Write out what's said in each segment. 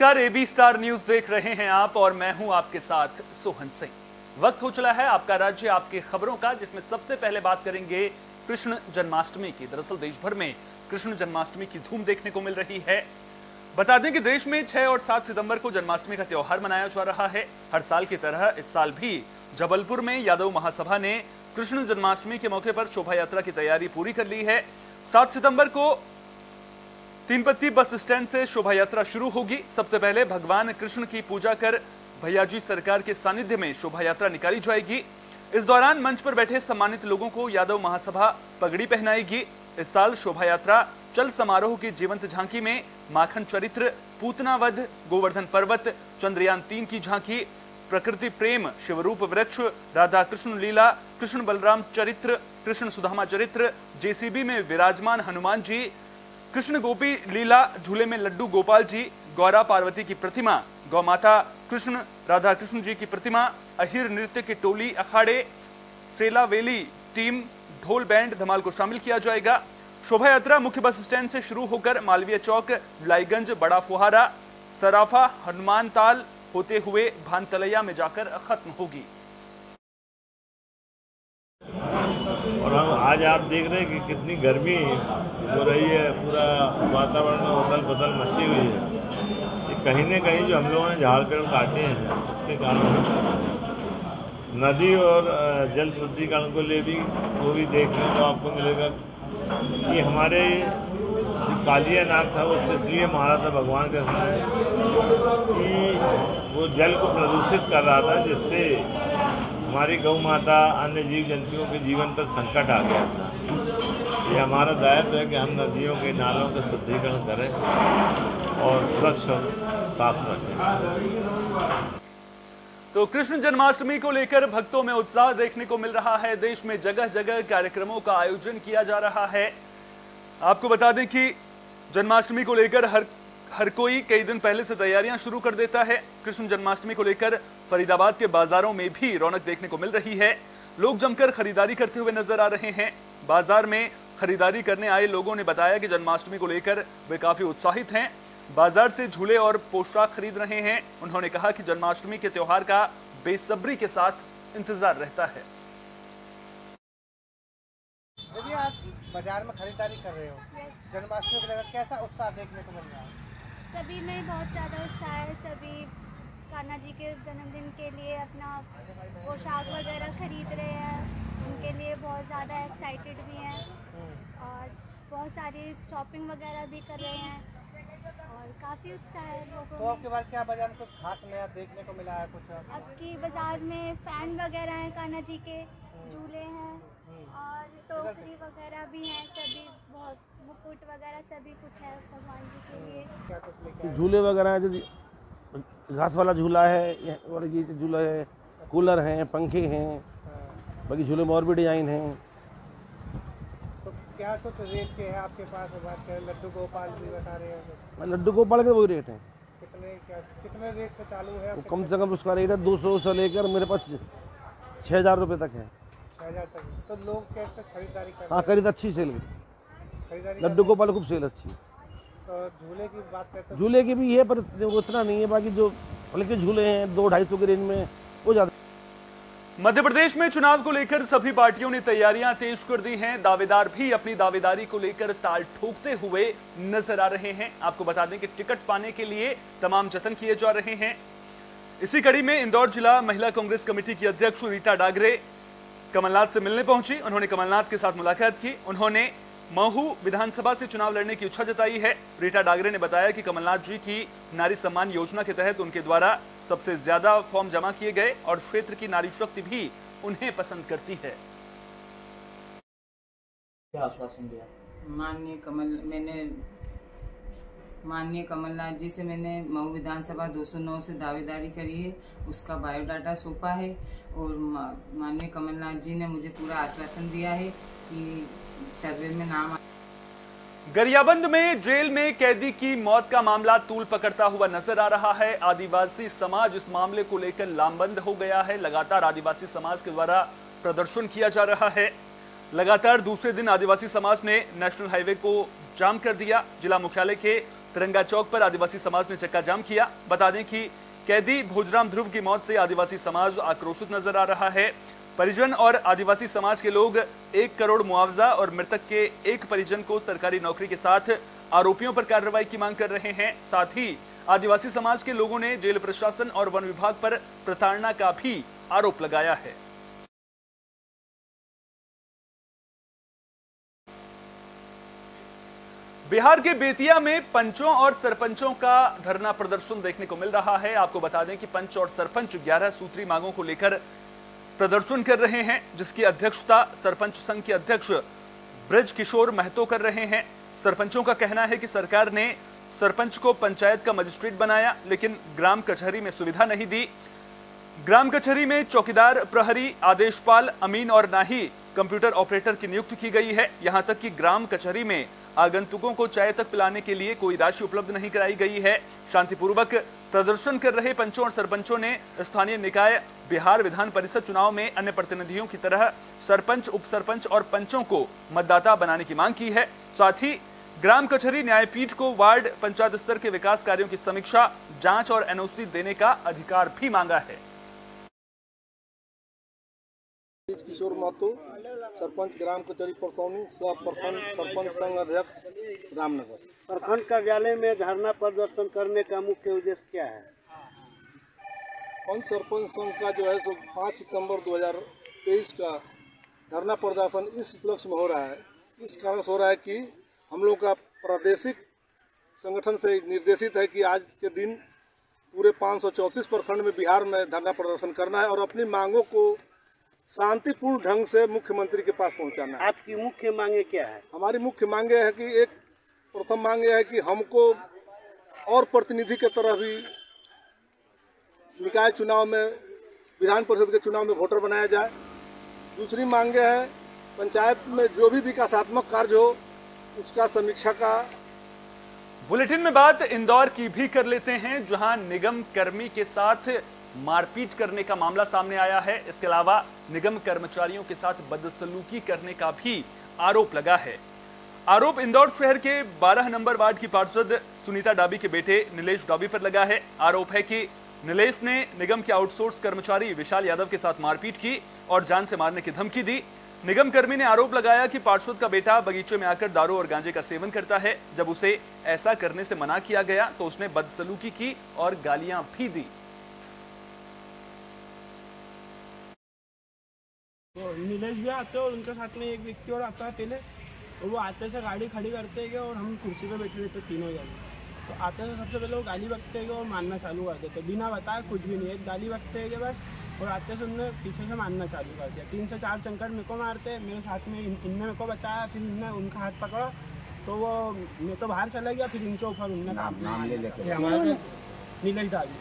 नमस्कार, AB star news देख रहे हैं आप और मैं हूं आपके साथ सोहन सिंह। वक्त हो चला है आपका राज्य आपकी खबरों का, जिसमें सबसे पहले बात करेंगे कृष्ण जन्माष्टमी की। दरअसल देश भर में कृष्ण जन्माष्टमी की धूम देखने को मिल रही है। बता दें कि देश में 6 और 7 सितंबर को जन्माष्टमी का त्योहार मनाया जा रहा है। हर साल की तरह इस साल भी जबलपुर में यादव महासभा ने कृष्ण जन्माष्टमी के मौके पर शोभा यात्रा की तैयारी पूरी कर ली है। 7 सितंबर को तीनपत्ती बस स्टैंड से शोभा यात्रा शुरू होगी। सबसे पहले भगवान कृष्ण की पूजा कर भैयाजी सरकार के सानिध्य में शोभा यात्रा निकाली जाएगी। इस दौरान मंच पर बैठे सम्मानित लोगों को यादव महासभा पगड़ी पहनाएगी। इस साल शोभा यात्रा चल समारोह की जीवंत झांकी में माखन चरित्र, पूतनावध, गोवर्धन पर्वत, चंद्रयान 3 की झांकी, प्रकृति प्रेम, शिवरूप वृक्ष, राधा कृष्ण लीला, कृष्ण बलराम चरित्र, कृष्ण सुदामा चरित्र, जेसीबी में विराजमान हनुमान जी, कृष्ण गोपी लीला, झूले में लड्डू गोपाल जी, गौरा पार्वती की प्रतिमा, गौमाता कृष्ण, राधा कृष्ण जी की प्रतिमा, अहिर नृत्य की टोली, अखाड़े, सेलावेली टीम, ढोल बैंड, धमाल को शामिल किया जाएगा। शोभा यात्रा मुख्य बस स्टैंड से शुरू होकर मालवीय चौक, लाईगंज, बड़ा फुहारा, सराफा, हनुमान ताल होते हुए भानतलैया में जाकर खत्म होगी। और हम आज आप देख रहे हैं कि कितनी गर्मी हो रही है, पूरा वातावरण में उथल पुथल मची हुई है। कहीं ना कहीं जो हम लोगों ने झाड़ पेड़ काटे हैं उसके कारण नदी और जल शुद्धिकरण को ले भी वो भी देखने को आपको मिलेगा कि हमारे कालिया नाग था वो इसलिए मारा था भगवान का कि वो जल को प्रदूषित कर रहा था, जिससे हमारी गौ माता अन्य जीव जंतुओं के जीवन पर संकट आ गया था। ये हमारा दायित्व है कि हम नदियों के नालों का शुद्धिकरण करें और स्वच्छ और साफ रखें। तो कृष्ण जन्माष्टमी को लेकर भक्तों में उत्साह देखने को मिल रहा है। देश में जगह जगह कार्यक्रमों का आयोजन किया जा रहा है। आपको बता दें कि जन्माष्टमी को लेकर हर कोई कई दिन पहले से तैयारियां शुरू कर देता है। कृष्ण जन्माष्टमी को लेकर फरीदाबाद के बाजारों में भी रौनक देखने को मिल रही है। लोग जमकर खरीदारी करते हुए नजर आ रहे हैं। बाजार में खरीदारी करने आए लोगों ने बताया कि जन्माष्टमी को लेकर वे काफी उत्साहित हैं। बाजार से झूले और पोशाक खरीद रहे हैं। उन्होंने कहा कि जन्माष्टमी के त्योहार का बेसब्री के साथ इंतजार रहता है। यदि आप बाजार में खरीदारी कर रहे हो, जन्माष्टमी को लेकर कैसा उत्साह देखने को मिल रहा है? सभी में बहुत ज़्यादा उत्साह है। सभी कान्हा जी के जन्मदिन के लिए अपना पोशाक वगैरह खरीद रहे हैं, उनके लिए बहुत ज़्यादा एक्साइटेड भी हैं और बहुत सारी शॉपिंग वगैरह भी कर रहे हैं और काफ़ी उत्साह है लोगों को। आपके बाद क्या बाजार में कुछ खास नया देखने को मिला है? कुछ अब की बाजार में फैन वगैरह हैं, कान्हा जी के झूले हैं और टोकरी वगैरह भी हैं, सभी बहुत मुकुट वगैरह सभी कुछ है भगवान जी के लिए। झूले वगैरह जैसे घास वाला झूला है और ये झूला है, कूलर हैं, पंखे हैं, बाकी झूले में और भी डिजाइन हैं। तो क्या कुछ रेट के है आपके पास? बात करें लड्डू गोपाल जी बता रहे हैं, लड्डू गोपाल के वही रेट हैं। कितने कितने रेट से चालू है? कम से कम उसका रेट है 200 से लेकर मेरे पास 6000 रुपये तक है। तो लोग कैसे खरीदारी कर? हाँ, खरीद अच्छी सेल, लड्डू गोपाल खूब सेल अच्छी। झूले की बात करते, झूले की भी है पर उतना नहीं है, बाकी जो हल्के झूले हैं 200-250 के रेंज में वो ज्यादा। मध्य प्रदेश में चुनाव को लेकर सभी पार्टियों ने तैयारियां तेज कर दी हैं। दावेदार भी अपनी दावेदारी को लेकर ताल ठोकते हुए नजर आ रहे हैं। आपको बता दें कि टिकट पाने के लिए तमाम जतन किए जा रहे हैं। इसी कड़ी में इंदौर जिला महिला कांग्रेस कमेटी की अध्यक्ष रीता डागरे कमलनाथ से मिलने पहुंची। उन्होंने कमलनाथ के साथ मुलाकात की। उन्होंने महू विधानसभा से चुनाव लड़ने की इच्छा जताई है। रीटा डागरे ने बताया कि कमलनाथ जी की नारी सम्मान योजना के तहत उनके द्वारा सबसे ज्यादा फॉर्म जमा किए गए और क्षेत्र की नारी शक्ति भी उन्हें पसंद करती है। माननीय कमलनाथ जी से मैंने महू विधानसभा 209 से दावेदारी करी है, उसका बायोडाटा सौंपा है और माननीय कमलनाथ जी ने मुझे पूरा आश्वासन दिया है कि सर्वे में नाम। गरियाबंद में जेल में कैदी की मौत का मामला तूल पकड़ता हुआ नजर आ रहा है। आदिवासी समाज इस मामले को लेकर लामबंद हो गया है। लगातार आदिवासी समाज के द्वारा प्रदर्शन किया जा रहा है। लगातार दूसरे दिन आदिवासी समाज ने नेशनल हाईवे को जाम कर दिया। जिला मुख्यालय के तिरंगा चौक पर आदिवासी समाज ने चक्का जाम किया। बता दें कि कैदी भोजराम ध्रुव की मौत से आदिवासी समाज आक्रोशित नजर आ रहा है। परिजन और आदिवासी समाज के लोग 1 करोड़ मुआवजा और मृतक के एक परिजन को सरकारी नौकरी के साथ आरोपियों पर कार्रवाई की मांग कर रहे हैं। साथ ही आदिवासी समाज के लोगों ने जेल प्रशासन और वन विभाग पर प्रताड़ना का भी आरोप लगाया है। बिहार के बेतिया में पंचों और सरपंचों का धरना प्रदर्शन देखने को मिल रहा है। आपको बता दें कि पंच और सरपंच 11 सूत्री मांगों को लेकर प्रदर्शन कर रहे हैं, जिसकी अध्यक्षता सरपंच संघ के अध्यक्ष ब्रज किशोर महतो कर रहे हैं। सरपंचों का कहना है कि सरकार ने सरपंच को पंचायत का मजिस्ट्रेट बनाया, लेकिन ग्राम कचहरी में सुविधा नहीं दी। ग्राम कचहरी में चौकीदार, प्रहरी, आदेशपाल, अमीन और नाही कंप्यूटर ऑपरेटर की नियुक्ति की गई है। यहां तक कि ग्राम कचहरी में आगंतुकों को चाय तक पिलाने के लिए कोई राशि उपलब्ध नहीं कराई गई है। शांतिपूर्वक प्रदर्शन कर रहे पंचों और सरपंचों ने स्थानीय निकाय बिहार विधान परिषद चुनाव में अन्य प्रतिनिधियों की तरह सरपंच, उप सरपंच और पंचों को मतदाता बनाने की मांग की है। साथ ही ग्राम कचहरी न्यायपीठ को वार्ड पंचायत स्तर के विकास कार्यों की समीक्षा, जांच और एनओसी देने का अधिकार भी मांगा है। किशोर महतो, सरपंच ग्राम कचहरी परसौनी, सह प्रखंड सरपंच संघ अध्यक्ष रामनगर। प्रखंड कार्यालय में धरना प्रदर्शन करने का मुख्य उद्देश्य क्या है? पंच सरपंच संघ का जो है तो 5 सितंबर 2023 का धरना प्रदर्शन इस उपलक्ष्य में हो रहा है। इस कारण हो रहा है कि हम लोग का प्रादेशिक संगठन से निर्देशित है कि आज के दिन पूरे 534 प्रखंड में बिहार में धरना प्रदर्शन करना है और अपनी मांगों को शांतिपूर्ण ढंग से मुख्यमंत्री के पास पहुंचाना है। आपकी मुख्य मांगे क्या है? हमारी मुख्य मांगे है कि एक प्रथम मांग यह है कि हमको और प्रतिनिधि के तरह भी निकाय चुनाव में, विधान परिषद के चुनाव में वोटर बनाया जाए। दूसरी मांगे है पंचायत में जो भी विकासात्मक कार्य हो उसका समीक्षा का। बुलेटिन में बात इंदौर की भी कर लेते हैं, जहां निगम कर्मी के साथ मारपीट करने का मामला सामने आया है। इसके अलावा निगम कर्मचारियों के साथ बदसलूकी करने का भी आरोप लगा है। आरोप इंदौर शहर के 12 नंबर वार्ड की पार्षद सुनीता डाबी के बेटे निलेश डाबी पर लगा है। आरोप है कि निलेश ने निगम के आउटसोर्स कर्मचारी विशाल यादव के साथ मारपीट की और जान से मारने की धमकी दी। निगम कर्मी ने आरोप लगाया कि पार्षद का बेटा बगीचे में आकर दारू और गांजे का सेवन करता है। जब उसे ऐसा करने से मना किया गया तो उसने बदसलूकी की और गालियां भी दी। नीलेश भी आते हैं और उनके साथ में एक व्यक्ति और आता है पहले, और वो आते से गाड़ी खड़ी करते हैं और हम कुर्सी पे बैठे रहते तीनों जने। तो आते से सबसे पहले वो गाली बकते हैं और मारना चालू कर देते, बिना बताए कुछ भी नहीं, एक गाली बकते हैं बस। और आते से उन्होंने पीछे से मारना चालू कर दिया। 3 से 4 चंकर मेरे को मारते, मेरे साथ में इनने मेरे को बचाया, फिर इनने उनका हाथ पकड़ा तो वो मैं तो बाहर चला गया, फिर इनके ऊपर उनने हमारे नीलेश डाली।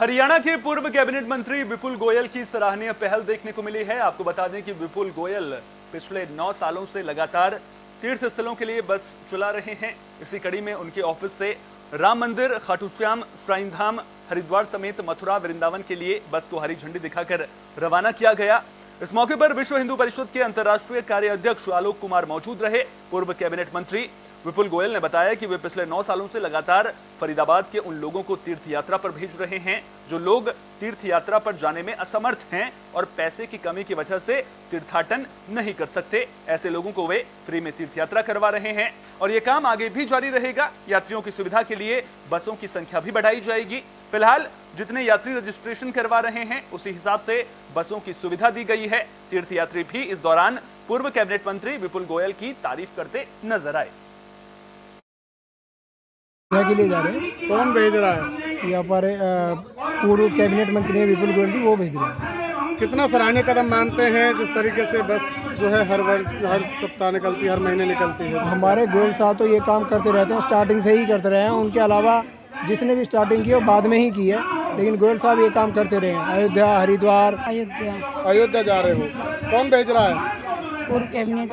हरियाणा के पूर्व कैबिनेट मंत्री विपुल गोयल की सराहनीय पहल देखने को मिली है। आपको बता दें कि विपुल गोयल पिछले 9 सालों से लगातार तीर्थ स्थलों के लिए बस चला रहे हैं। इसी कड़ी में उनके ऑफिस से राम मंदिर, खाटूश्याम, श्राइन धाम, हरिद्वार समेत मथुरा, वृंदावन के लिए बस को हरी झंडी दिखाकर रवाना किया गया। इस मौके पर विश्व हिंदू परिषद के अंतर्राष्ट्रीय कार्य अध्यक्ष आलोक कुमार मौजूद रहे। पूर्व कैबिनेट मंत्री विपुल गोयल ने बताया कि वे पिछले 9 सालों से लगातार फरीदाबाद के उन लोगों को तीर्थ यात्रा पर भेज रहे हैं जो लोग तीर्थ यात्रा पर जाने में असमर्थ हैं और पैसे की कमी की वजह से तीर्थाटन नहीं कर सकते। ऐसे लोगों को वे फ्री में तीर्थ यात्रा करवा रहे हैं और ये काम आगे भी जारी रहेगा। यात्रियों की सुविधा के लिए बसों की संख्या भी बढ़ाई जाएगी। फिलहाल जितने यात्री रजिस्ट्रेशन करवा रहे हैं उसी हिसाब से बसों की सुविधा दी गई है। तीर्थ यात्री भी इस दौरान पूर्व कैबिनेट मंत्री विपुल गोयल की तारीफ करते नजर आए। के लिए जा रहे हैं। कौन भेज रहा है? यहाँ पर पूर्व कैबिनेट मंत्री विपुल गोयल जी, वो भेज रहे हैं। कितना सराहनीय कदम मानते हैं जिस तरीके से बस जो है हर वर्ष, हर सप्ताह निकलती है, हर महीने निकलती है। हमारे गोयल साहब तो ये काम करते रहते हैं, स्टार्टिंग से ही करते रहे हैं। उनके अलावा जिसने भी स्टार्टिंग की है बाद में ही की है, लेकिन गोयल साहब ये काम करते रहे हैं। अयोध्या, हरिद्वार, अयोध्या जा रहे हो। कौन भेज रहा है? पूर्व कैबिनेट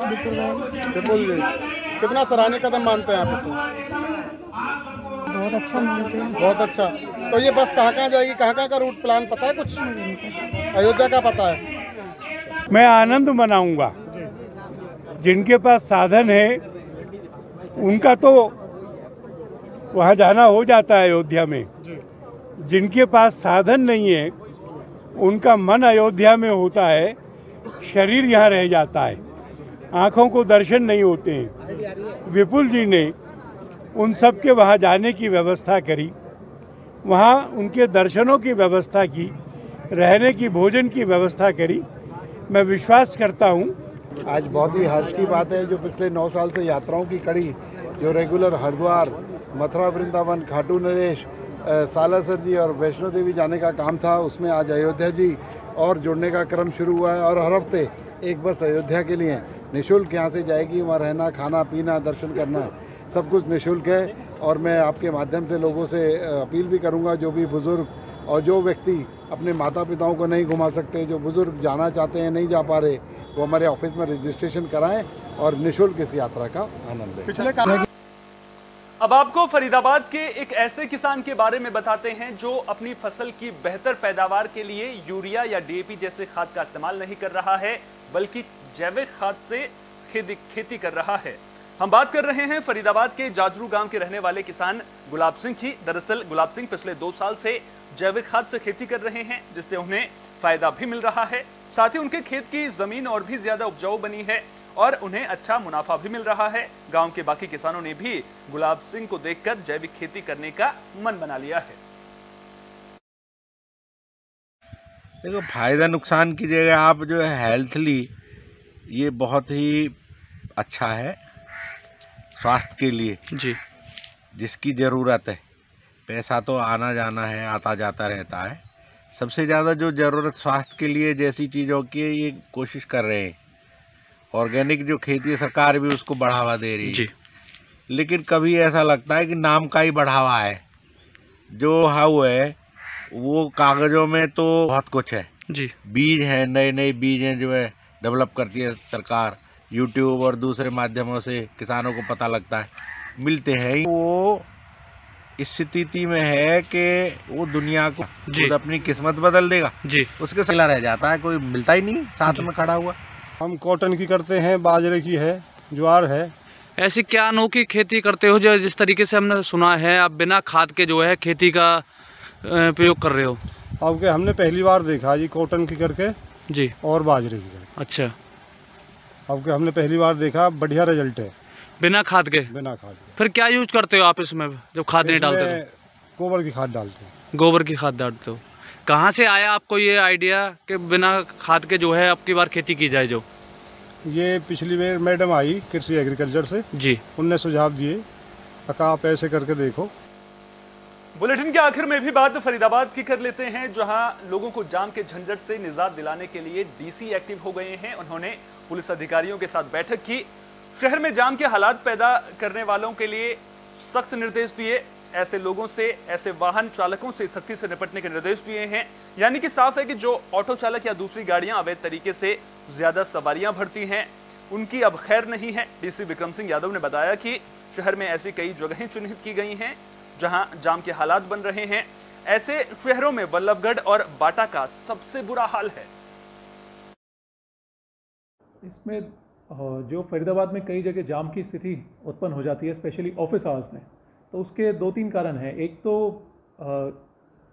विपुल जी। कितना सराहनीय कदम मानते हैं आप इसे? बहुत अच्छा मानते हैं। बहुत अच्छा। तो ये बस कहाँ कहाँ जाएगी, कहाँ कहाँ का रूट प्लान पता है कुछ? अयोध्या का पता है। मैं आनंद मनाऊंगा, जिनके पास साधन है उनका तो वहाँ जाना हो जाता है अयोध्या में। जिनके पास साधन नहीं है उनका मन अयोध्या में होता है, शरीर यहाँ रह जाता है, आँखों को दर्शन नहीं होते हैं। विपुल जी ने उन सब के वहाँ जाने की व्यवस्था करी, वहाँ उनके दर्शनों की व्यवस्था की, रहने की भोजन की व्यवस्था करी। मैं विश्वास करता हूँ। आज बहुत ही हर्ष की बात है जो पिछले 9 साल से यात्राओं की कड़ी जो रेगुलर हरिद्वार, मथुरा, वृंदावन, खाटू नरेश, सालासर जी और वैष्णो देवी जाने का काम था, उसमें आज अयोध्या जी और जोड़ने का क्रम शुरू हुआ है। और हर हफ्ते एक बस अयोध्या के लिए निःशुल्क यहाँ से जाएगी। वहाँ रहना, खाना, पीना, दर्शन करना सब कुछ निःशुल्क है। और मैं आपके माध्यम से लोगों से अपील भी करूँगा, जो भी बुज़ुर्ग और जो व्यक्ति अपने माता पिताओं को नहीं घुमा सकते, जो बुज़ुर्ग जाना चाहते हैं नहीं जा पा रहे, वो हमारे ऑफिस में रजिस्ट्रेशन कराएं और निःशुल्क इस यात्रा का आनंद लें। पिछले अब आपको फरीदाबाद के एक ऐसे किसान के बारे में बताते हैं जो अपनी फसल की बेहतर पैदावार के लिए यूरिया या डीएपी जैसे खाद का इस्तेमाल नहीं कर रहा है, बल्कि जैविक खाद से खेती कर रहा है। हम बात कर रहे हैं फरीदाबाद के जाजरू गांव के रहने वाले किसान गुलाब सिंह की। दरअसल गुलाब सिंह पिछले 2 साल से जैविक खाद से खेती कर रहे हैं, जिससे उन्हें फायदा भी मिल रहा है, साथ ही उनके खेत की जमीन और भी ज्यादा उपजाऊ बनी है और उन्हें अच्छा मुनाफा भी मिल रहा है। गांव के बाकी किसानों ने भी गुलाब सिंह को देखकर जैविक खेती करने का मन बना लिया है। देखो, फायदा नुकसान की जगह आप जो है हेल्थली, ये बहुत ही अच्छा है स्वास्थ्य के लिए जी, जिसकी ज़रूरत है। पैसा तो आना जाना है, आता जाता रहता है। सबसे ज़्यादा जो ज़रूरत स्वास्थ्य के लिए जैसी चीज़ों की है, ये कोशिश कर रहे हैं। ऑर्गेनिक जो खेती है, सरकार भी उसको बढ़ावा दे रही है जी। लेकिन कभी ऐसा लगता है कि नाम का ही बढ़ावा है। जो हाउ है वो कागज़ों में तो बहुत कुछ है जी, बीज है, नए नए बीज हैं जो है डेवलप करती है सरकार। यूट्यूब और दूसरे माध्यमों से किसानों को पता लगता है, मिलते हैं। वो इस स्थिति में है कि वो दुनिया को खुद अपनी किस्मत बदल देगा जी, उसके सिला रह जाता है, कोई मिलता ही नहीं साथ में खड़ा हुआ। हम कॉटन की करते हैं, बाजरे की है, ज्वार है। ऐसी क्या अनोखी खेती करते हो जो जिस तरीके से हमने सुना है आप बिना खाद के जो है खेती का प्रयोग कर रहे हो? अब के हमने पहली बार देखा जी, कॉटन की करके जी और बाजरे की करके। अच्छा, अब के हमने पहली बार देखा, बढ़िया रिजल्ट है बिना खाद के। बिना खाद के फिर क्या यूज करते हो आप इसमें जब खाद नहीं डालते? गोबर की खाद डालते हो। गोबर की खाद डालते हो। कहाँ से आया आपको ये आइडिया कि बिना खाद के जो है आपकी बार खेती की जाए? जो ये पिछली बार मैडम आई कृषि एग्रीकल्चर से जी, उनने सुझाव दिए, आप ऐसे करके देखो। बुलेटिन के आखिर में भी बात फरीदाबाद की कर लेते हैं, जहां लोगों को जाम के झंझट से निजात दिलाने के लिए डीसी एक्टिव हो गए हैं। उन्होंने पुलिस अधिकारियों के साथ बैठक की, शहर में जाम के हालात पैदा करने वालों के लिए सख्त निर्देश दिए, ऐसे लोगों से, ऐसे वाहन चालकों से सख्ती से निपटने के निर्देश दिए हैं। यानी कि साफ है कि जो ऑटो चालक या दूसरी गाड़ियां अवैध तरीके से ज्यादा सवारियां भरती हैं, उनकी अब खैर नहीं है। डीसी बिक्रम सिंह यादव ने बताया कि शहर में ऐसी कई जगहें चिन्हित की गई हैं जहां जाम के हालात बन रहे हैं। ऐसे शहरों में बल्लभगढ़ और बाटा का सबसे बुरा हाल है। इसमें जो फरीदाबाद में कई जगह जाम की स्थिति उत्पन्न हो जाती है, स्पेशली ऑफिस आवर्स में, तो उसके 2-3 कारण हैं। एक तो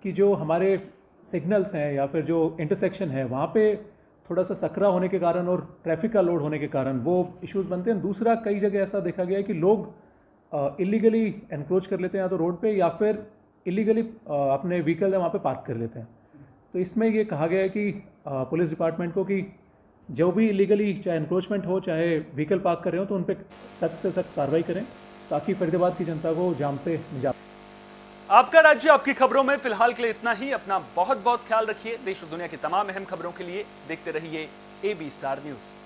कि जो हमारे सिग्नल्स हैं या फिर जो इंटरसेक्शन है वहाँ पे थोड़ा सा सकरा होने के कारण और ट्रैफिक का लोड होने के कारण वो इश्यूज़ बनते हैं। दूसरा, कई जगह ऐसा देखा गया है कि लोग इलीगली एनक्रोच कर लेते हैं या तो रोड पे, या फिर इलीगली अपने व्हीकल वहाँ पे पार्क कर लेते हैं। तो इसमें ये कहा गया है कि पुलिस डिपार्टमेंट को कि जो भी इलीगली, चाहे एनक्रोचमेंट हो चाहे व्हीकल पार्क कर रहे हो, तो उन पर सख्त से सख्त कार्रवाई करें ताकि फरीदाबाद की जनता को जाम से निजात। आपका राज्य आपकी खबरों में फिलहाल के लिए इतना ही। अपना बहुत बहुत ख्याल रखिए। देश और दुनिया की तमाम अहम खबरों के लिए देखते रहिए AB Star News।